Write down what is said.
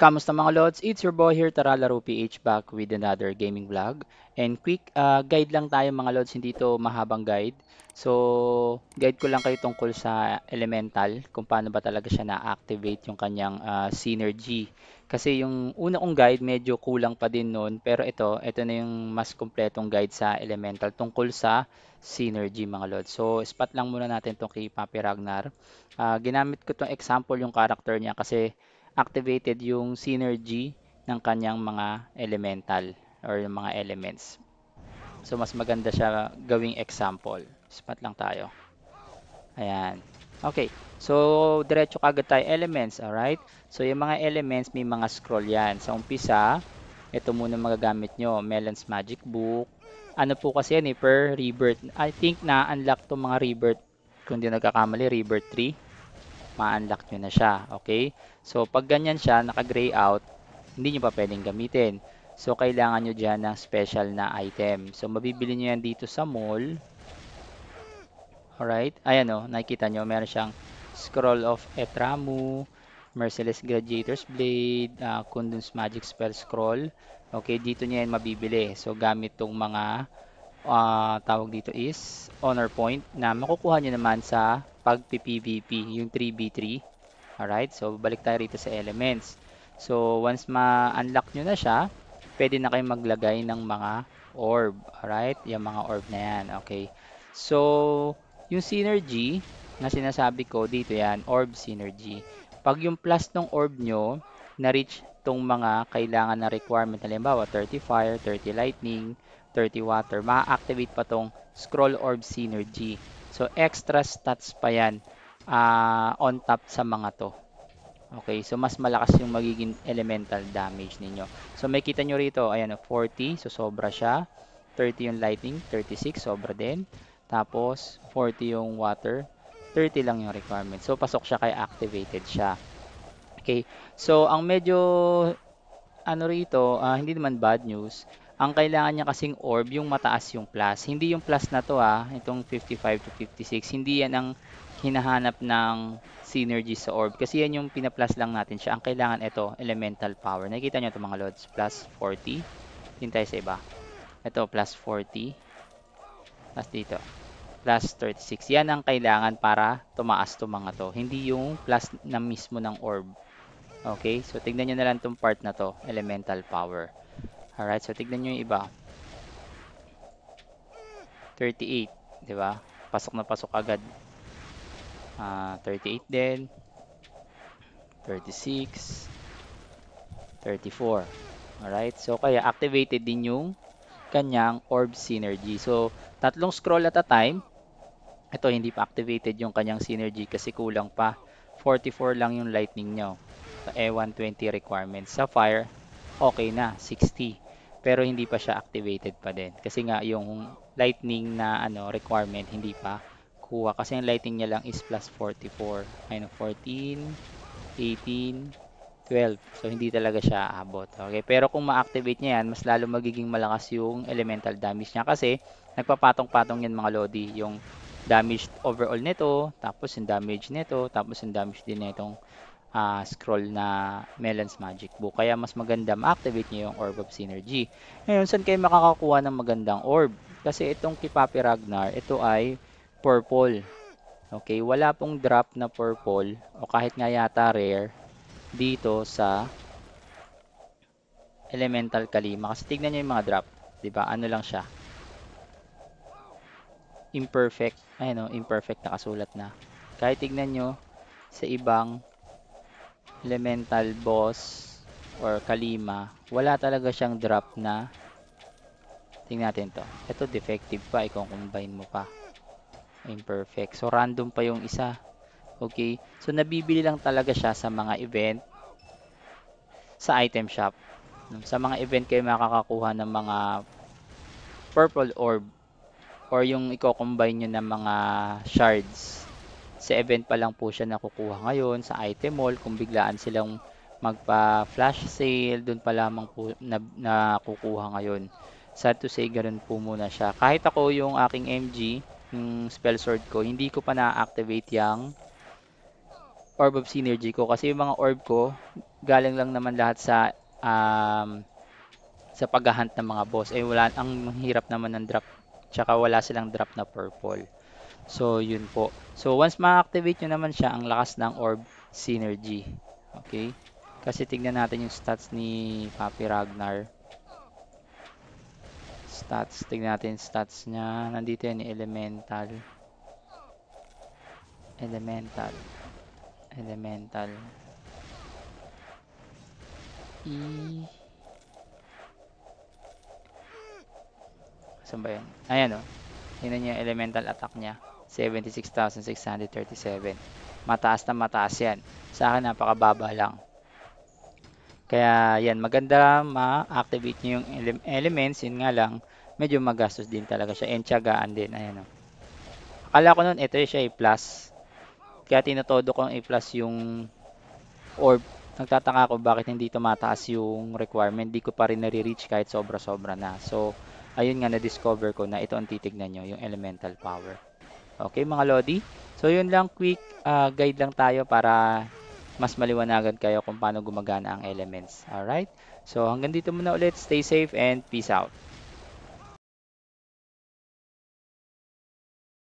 Kamusta mga lods? It's your boy here, TaraLaroPH, back with another gaming vlog. And quick guide lang tayo mga lods, hindi to mahabang guide. So, guide ko lang kayo tungkol sa elemental, kung paano ba talaga siya na-activate yung kanyang synergy. Kasi yung una kong guide, medyo kulang pa din noon. Pero ito na yung mas kompletong guide sa elemental tungkol sa synergy mga lods. So, spot lang muna natin itong kay Papi Ragnar. Ginamit ko itong example yung character niya kasi activated yung synergy ng kanyang mga elemental or yung mga elements. So, mas maganda siya gawing example. Spot lang tayo. Ayan. Okay. So, diretso agad tayo elements. Alright? So, yung mga elements, may mga scroll yan. Sa umpisa, ito muna magagamit nyo. Melon's Magic Book. Ano po kasi yan eh? Per rebirth. I think na-unlock itong mga rebirth. Kung di nagkakamali, rebirth 3. Ma-unlock nyo na siya, okay? So, pag ganyan siya, naka-gray out, hindi nyo pa pwedeng gamitin. So, kailangan nyo dyan ng special na item. So, mabibili nyo yan dito sa mall. Alright? Ayan o, nakikita nyo, meron siyang Scroll of Etramu, Merciless Graduator's Blade, Kundun's Magic Spell Scroll. Okay, dito nyo yan mabibili. So, gamit tong mga tawag dito is honor point na makukuha nyo naman sa pag-PVP, yung 3v3. Alright, so balik tayo rito sa elements. So, once ma-unlock nyo na siya, pwede na kayo maglagay ng mga orb. Alright, yung mga orb na yan. Okay, so yung synergy na sinasabi ko dito yan, orb synergy. Pag yung plus ng orb nyo, na-reach tong mga kailangan na requirement, halimbawa 30 fire, 30 lightning, 30 water, ma-activate pa tong scroll orb synergy. So, extra stats pa yan on top sa mga to. Okay, so mas malakas yung magiging elemental damage ninyo. So, may kita nyo rito, ayan, 40, so sobra siya. 30 yung lightning, 36, sobra din. Tapos, 40 yung water, 30 lang yung requirement. So, pasok siya kaya activated siya. Okay, so ang medyo, ano rito, hindi naman bad news. Ang kailangan niya kasing orb, yung mataas yung plus. Hindi yung plus na to itong 55 to 56. Hindi yan ang hinahanap ng synergy sa orb. Kasi yan yung pinaplus lang natin siya. Ang kailangan ito, elemental power. Nakikita nyo ito mga lods, plus 40. Hintay sa iba. Ito, plus 40. Plus dito, plus 36. Yan ang kailangan para tumaas to mga to. Hindi yung plus na mismo ng orb. Okay, so tignan nyo na lang itong part na to, elemental power. Alright, so tignan nyo yung iba. 38, di ba? Pasok na pasok agad. 38 din. 36. 34. Alright, so kaya activated din yung kanyang orb synergy. So, tatlong scroll at a time. Ito, hindi pa activated yung kanyang synergy kasi kulang pa. 44 lang yung lightning nyo. So, E120 requirements sa fire. Okay na, 60. Pero hindi pa siya activated pa din kasi nga yung lightning na requirement hindi pa kuha kasi yung lightning niya lang is plus 44, minus 14, 18, 12. So hindi talaga siya aabot. Okay, pero kung ma-activate niya yan, mas lalo magiging malakas yung elemental damage niya kasi nagpapatong-patong yan mga lodi, yung damage overall nito, tapos yung damage nito, tapos yung damage din nitong scroll na Melon's Magic Book. Kaya mas maganda ma-activate nyo yung orb of synergy. Ngayon, saan kayo makakakuha ng magandang orb? Kasi itong kay Papi Ragnar, ito ay purple. Okay, wala pong drop na purple o kahit nga yata rare dito sa elemental kalima. Kasi tignan nyo yung mga drop, diba? Ano lang siya? Imperfect. Ayun o, imperfect nakasulat na. Kahit tignan nyo sa ibang elemental boss or kalima, wala talaga siyang drop na, tingnan natin to, ito defective pa, i-combine mo pa, imperfect, so random pa yung isa. Okay, so nabibili lang talaga siya sa mga event, sa item shop. Sa mga event kayo makakakuha ng mga purple orb or yung i-combine nyo ng mga shards. Sa event pa lang po siya nakukuha ngayon, sa item mall, kung biglaan silang magpa-flash sale, doon pa lamang po nakukuha ngayon. Sad to say, ganun po muna siya. Kahit ako yung aking MG, yung spell sword ko, hindi ko pa na-activate yung orb of synergy ko kasi yung mga orb ko galing lang naman lahat sa paghahunt ng mga boss. Eh wala, ang hirap naman ng drop, tsaka wala silang drop na purple. So yun po. So once ma-activate nyo naman siya, ang lakas ng orb synergy. Okay? Kasi tignan natin yung stats ni Papi Ragnar. Stats, tignan natin stats niya. Nandito yan, elemental. Elemental. Elemental. Saan ba yun? Ayan o. Tignan niya yung elemental attack niya. 76,637. Mataas na mataas yan. Sa akin, napakababa lang. Kaya yan, maganda ma-activate nyo yung elements. Yun nga lang, medyo magastos din talaga siya. And tiyagaan din. Ayan o. Akala ko nun, ito siya A+. Kaya tinutodo ko ng A+ yung orb. Nagtataka ako bakit hindi tumataas yung requirement. Di ko pa rin nare-reach kahit sobra-sobra na. So, ayun nga, na-discover ko na ito ang titignan nyo, yung elemental power. Okay, mga Lodi? So, yun lang, quick guide lang tayo para mas maliwanagan kayo kung paano gumagana ang elements. Alright? So, hanggang dito muna ulit. Stay safe and peace out.